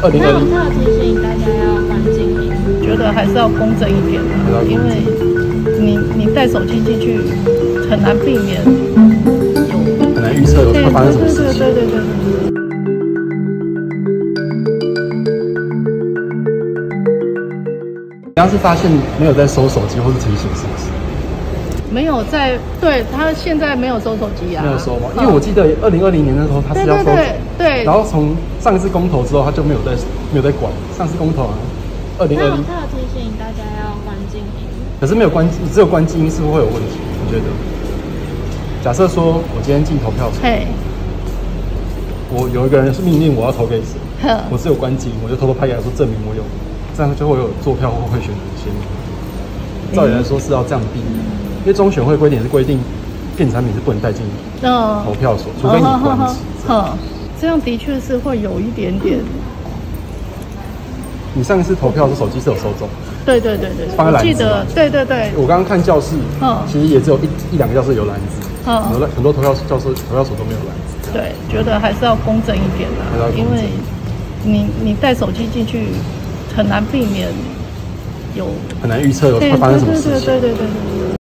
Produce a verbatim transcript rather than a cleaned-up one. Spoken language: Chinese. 二零二一。那提醒大家要安静一点，觉得还是要公正一点，因为你你带手机进去，很难避免有很难预测会发生什么事情。对对对对对对。 刚是发现没有在收手机或是提醒，是不是？没有在，对他现在没有收手机啊。没有收吗？因为我记得二零二零年的时候他是要收，对对。然后从上一次公投之后，他就没有在没有在管。上次公投啊，二零二零。他有提醒大家要关静音。可是没有关，只有关静音是不是会有问题？你觉得？假设说我今天进投票所，我有一个人是命令我要投给谁，我只有关静音，我就偷偷拍给他说证明我有。 这样就会有做票或会选先。照理来说是要这样避免，因为中选会规定是规定电子产品是不能带进投票所，除非你关机。这样的确是会有一点点。你上一次投票的手机是有收走？对对对对，放在篮子。对对对。我刚刚看教室，其实也只有一一两个教室有篮子，很多很多投票教室投票所都没有篮子。对，觉得还是要公正一点啦，因为你你带手机进去。 很难避免有很难预测会发生什么事情。对对对对对对。